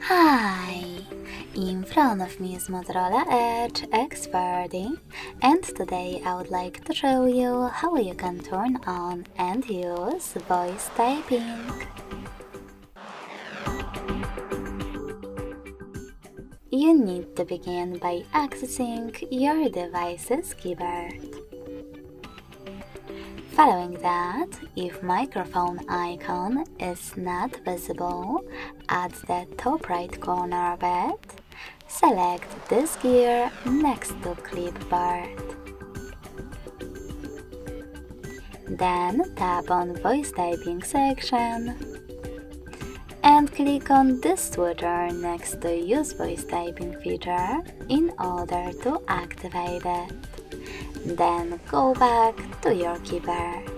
Hi! In front of me is Motorola Edge X40, and today I would like to show you how you can turn on and use voice typing. You need to begin by accessing your device's keyboard. Following that, if microphone icon is not visible at the top right corner of it, select this gear next to clipboard. Then tap on voice typing section and click on this switcher next to use voice typing feature in order to activate it. Then go back to your keyboard.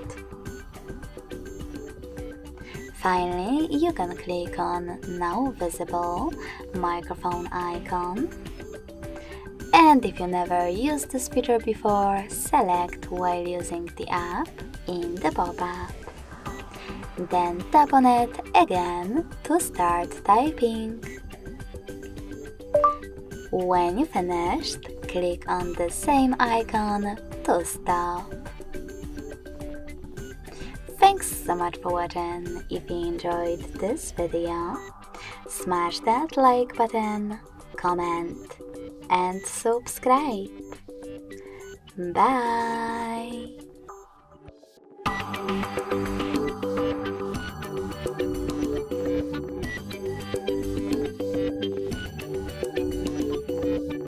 Finally, you can click on Now Visible microphone icon. And if you never used this feature before, select while using the app in the pop-up. Then tap on it again to start typing. When you finished, click on the same icon to stop. Thanks so much for watching. If you enjoyed this video, smash that like button, comment, and subscribe. Bye!